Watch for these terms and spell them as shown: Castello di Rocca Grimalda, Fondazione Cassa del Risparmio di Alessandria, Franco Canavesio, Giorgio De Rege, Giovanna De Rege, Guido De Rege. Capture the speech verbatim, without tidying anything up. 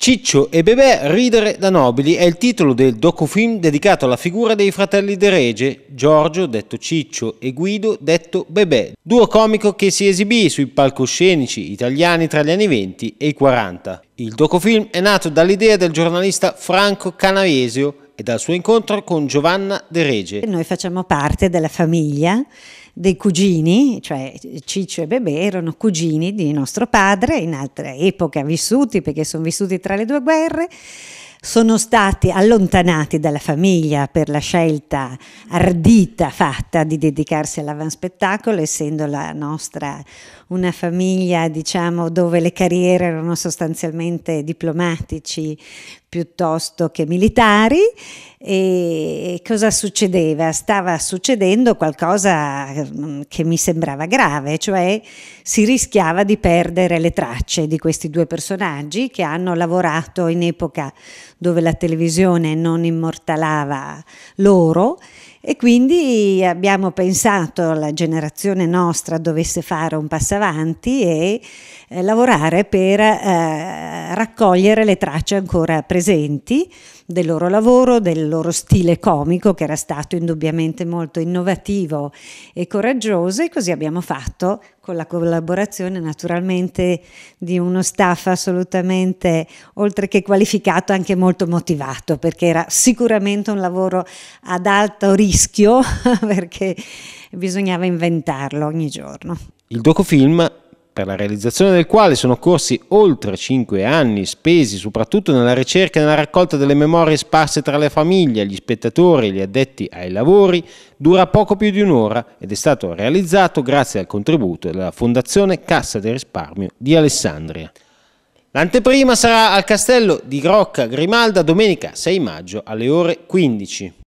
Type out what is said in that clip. Ciccio e Bebè ridere da nobili è il titolo del docufilm dedicato alla figura dei fratelli De Rege, Giorgio detto Ciccio e Guido detto Bebè, duo comico che si esibì sui palcoscenici italiani tra gli anni venti e i quaranta. Il docufilm è nato dall'idea del giornalista Franco Canavesio e dal suo incontro con Giovanna De Rege. Noi facciamo parte della famiglia dei cugini, cioè Ciccio e Bebè erano cugini di nostro padre, in altre epoche vissuti, perché sono vissuti tra le due guerre, sono stati allontanati dalla famiglia per la scelta ardita fatta di dedicarsi all'avanspettacolo, essendo la nostra una famiglia, diciamo, dove le carriere erano sostanzialmente diplomatici piuttosto che militari. E cosa succedeva? Stava succedendo qualcosa che mi sembrava grave, cioè si rischiava di perdere le tracce di questi due personaggi che hanno lavorato in epoca dove la televisione non immortalava loro, e quindi abbiamo pensato la generazione nostra dovesse fare un passo avanti e eh, lavorare per eh, raccogliere le tracce ancora presenti del loro lavoro, del loro stile comico che era stato indubbiamente molto innovativo e coraggioso, e così abbiamo fatto con la collaborazione naturalmente di uno staff assolutamente, oltre che qualificato, anche molto motivato, perché era sicuramente un lavoro ad alto rischio perché bisognava inventarlo ogni giorno. Il docufilm, per la realizzazione del quale sono corsi oltre cinque anni spesi soprattutto nella ricerca e nella raccolta delle memorie sparse tra le famiglie, gli spettatori e gli addetti ai lavori, dura poco più di un'ora ed è stato realizzato grazie al contributo della Fondazione Cassa del Risparmio di Alessandria. L'anteprima sarà al Castello di Rocca Grimalda domenica sei maggio alle ore quindici.